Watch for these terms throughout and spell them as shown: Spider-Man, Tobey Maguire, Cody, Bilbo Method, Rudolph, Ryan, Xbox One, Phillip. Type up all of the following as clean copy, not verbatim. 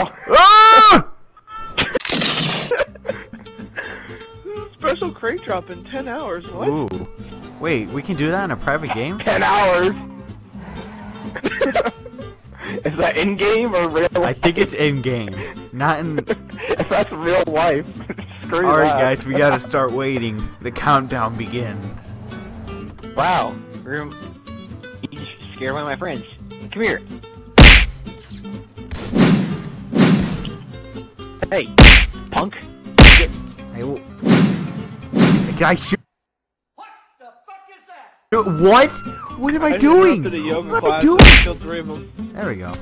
Ow! Ah! Special crate drop in 10 hours, what? Ooh. Wait, we can do that in a private game? 10 hours! Is that in-game or real life? I think it's in-game. Not in... If that's real life, screw that. Alright guys, we gotta start waiting. The countdown begins. Wow. You just scared one of my friends. Come here. Hey, punk. I shoot. What the fuck is that? What? What am I doing? What am I doing? There we go.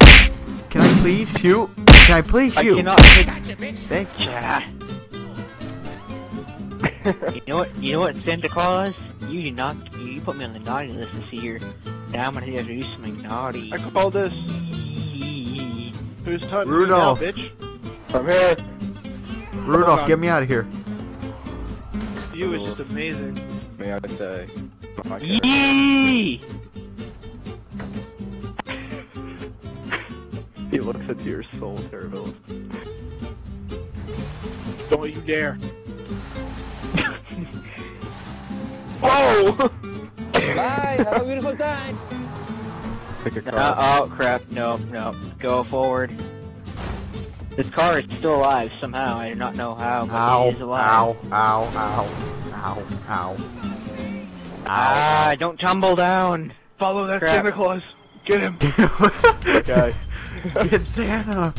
Can I please shoot? Can I please shoot? I cannot. Gotcha, bitch. Thank you. Yeah. You know what? You know what, Santa Claus? You did not. You put me on the naughty list this year. Now I'm gonna have to do something naughty. I call this. Who's touching me now, bitch? I'm here. Rudolph, get me out of here. You is just amazing. May I say? Yee! He looks into your soul, Terraville. Don't you dare! Oh! Bye! Have a beautiful time! Oh crap! No, no. Go forward. This car is still alive somehow. I do not know how, but it is alive. Ow! Ow! Ow! Ow! Ow! Ow! Ah! Don't tumble down. Follow that Santa Claus. Get him. Okay. Get Santa.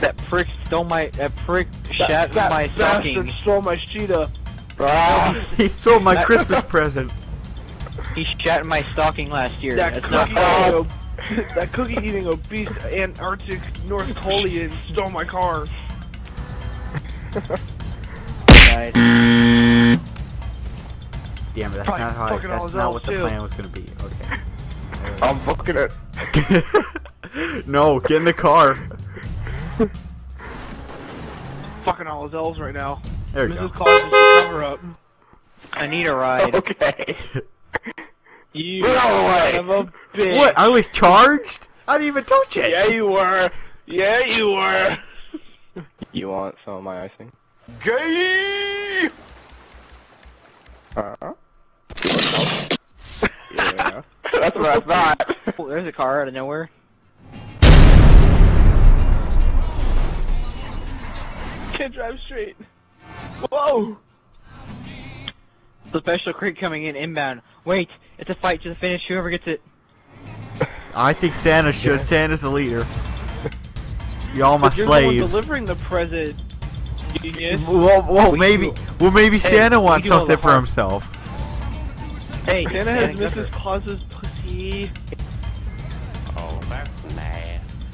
That prick stole my. That prick shattered my stocking. That bastard stole my cheetah. He stole my Christmas present. He shattered my stocking last year. That's not how. That cookie-eating obese Antarctic North Korean stole my car. Right. Damn it! That's probably not how. That's not what the plan was gonna be. Okay. I'm fucking it. No, get in the car. Fucking all his L's right now. There you go. Mrs. Claus is the cover-up. I need a ride. Okay. You son of a bitch. What? I was charged? I didn't even touch it. Yeah, you were. Yeah, you were. You want some of my icing? Gay! Yeah. That's what I thought. Oh, there's a car out of nowhere. Can't drive straight. Whoa! The special creek coming in inbound. Wait, it's a fight to the finish. Whoever gets it. I think Santa should. Yeah. Santa's the leader. Y'all my slaves. You're the one delivering the present. Well, maybe Santa wants something for himself. Hey, Santa has Mrs. Claus's pussy. Oh, that's nasty.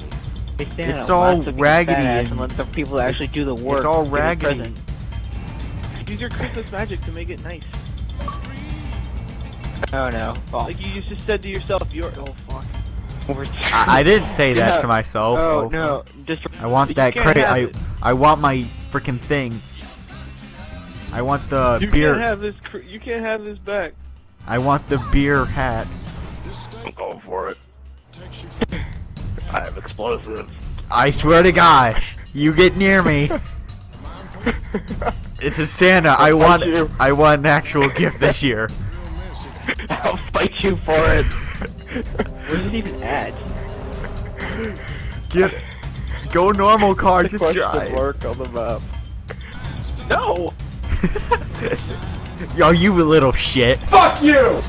Hey, Santa, it's all raggedy. And let the people actually do the work. It's all raggedy. Use your Christmas magic to make it nice. Oh no. Oh. Like you just said to yourself, you're- oh fuck. I didn't say that to myself. Oh, oh no. Just I want that crate. I want my freaking thing. I want the beer. Can't have this you can't have this back. I want the beer hat. I'm going for it. I have explosives. I swear to gosh, you get near me. It's a Santa. I want an actual gift this year. I'll fight you for it. Where's it even at? Go normal car, just drive. Work on the map. No! Yo, you little shit. Fuck you!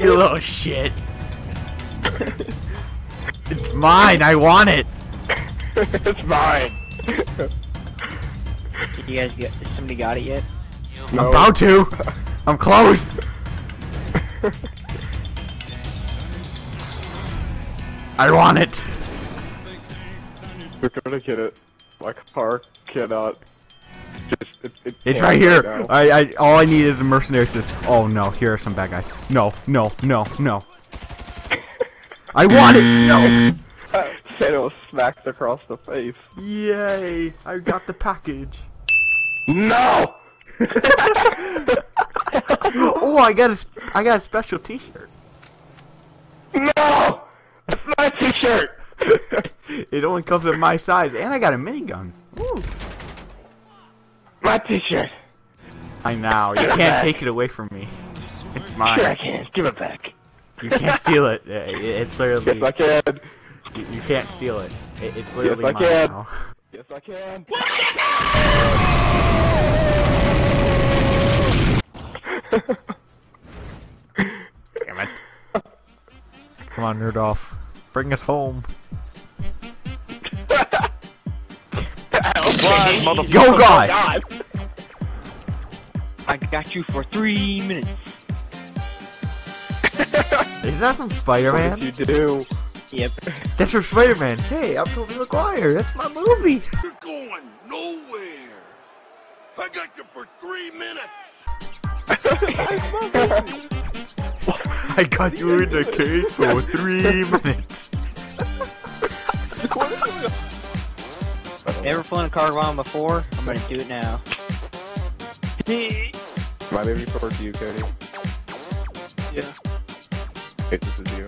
You little shit. It's mine, I want it. It's mine. Did you guys get, somebody got it yet? No. I'm about to! I'm close! I want it! We're gonna get it. My car cannot... Just, it's right here! Right all I need is a mercenary to... Oh no, here are some bad guys. No, no, no, no. I want it! No! Santa was smacked across the face. Yay! I got the package. No! Oh, I got a special T-shirt. No! It's my t-shirt! It only comes in my size, and I got a minigun. Woo. My t-shirt! I know, you can't take it away from me. It's mine. Sure I can, give it back. You can't steal it. It's literally... Yes, I can. You can't steal it. It's literally mine now. Yes, I can. Yes, I can! Damn it. Come on, Rudolph. Bring us home. Yo, guys! I got you for 3 minutes. Is that from Spider-Man? What did you do? Yep. That's from Spider-Man. Hey, I'm Tobey Maguire. That's my movie. You're going nowhere. I got you for 3 minutes. I got you in the cage for 3 minutes. Never flown a car bomb before. I'm gonna do it now. My baby for you, Cody. Yeah. Hey, this is you.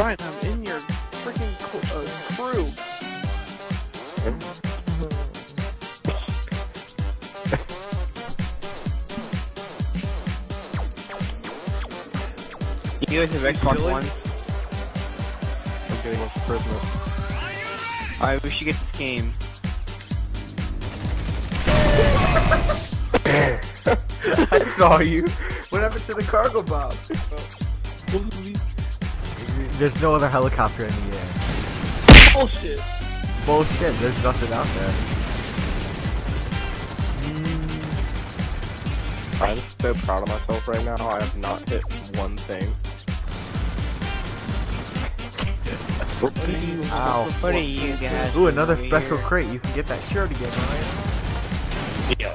Ryan, I'm in your freaking crew. You guys have Xbox One? I'm getting one for Christmas. Alright, we should get this game. I saw you. What happened to the cargo bomb? There's no other helicopter in the air. Bullshit. Bullshit. There's nothing out there. I'm so proud of myself right now. I have not hit one thing. What are you guys? Ooh, another special crate. You can get that shirt again, right? Yo.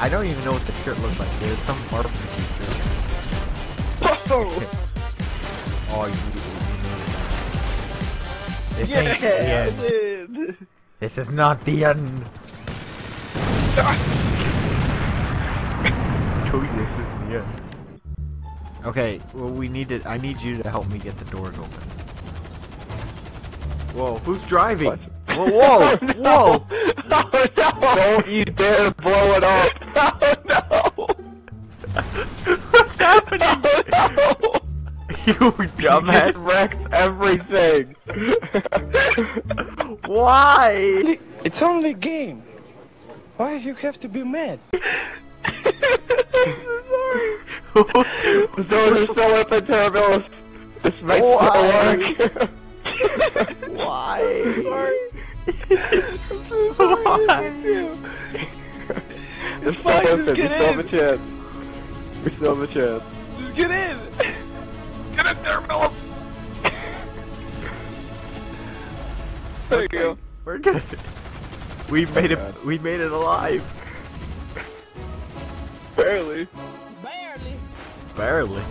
I don't even know what the shirt looks like. There's some part of the shirt. Oh, you yeah, the end. This is not the end. Cody, this isn't the end. Okay, well we need to. I need you to help me get the doors open. Whoa, who's driving? What? Whoa, whoa, oh, no. Whoa! Oh, no. Don't you dare blow it up! Oh no! What's happening? Oh, no. You dumbass! You just wrecked everything! Why? It's only a game! Why you have to be mad? The doors are still open, Terminals! This might still work! Why? It's still open, we still have a chance. We still have a chance. Just get in! Get in there, Phillip! There you go. We're good. We made it. We made it alive. Barely. Barely. Barely.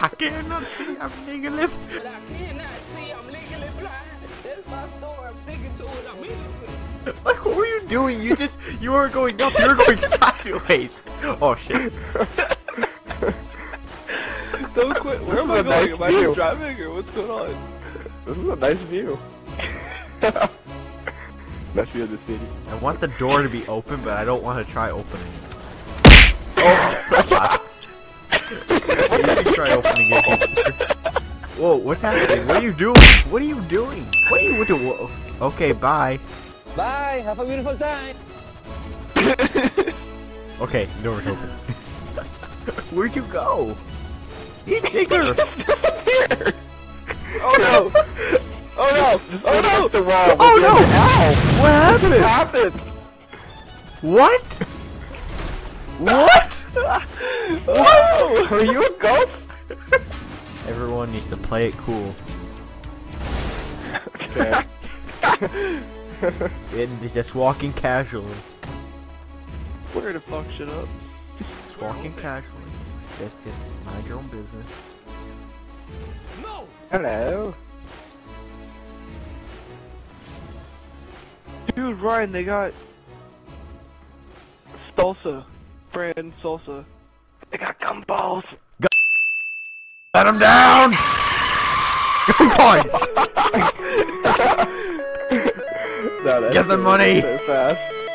I cannot see. I'm legally blind. I cannot see. I'm legally blind. That's my story. I'm sticking to it. I'm legally. Like, what were you doing? You just. You weren't going up. You were going sideways. Oh shit. Don't quit. Where am I going? Am I just driving or what's going on? This is a nice view. Best view of the city. I want the door to be open, but I don't want to try opening it. Oh! You can try opening it. Whoa, what's happening? What are you doing? What are you doing? What are you doing? Okay, bye. Bye, have a beautiful time. Okay, door's open. Where'd you go? He's bigger! Oh no! Oh no! Oh no! The wall. Oh no! Ow. What happened? What happened? What? What? What? Are you a ghost? Everyone needs to play it cool. Okay. And just walking casually. Where the fuck shit up? Just walking casually. Just mind your own business. No. Hello. Dude, Ryan, they got salsa, brand salsa. They got gumballs. Let him down! Good point! Get the money! So fast.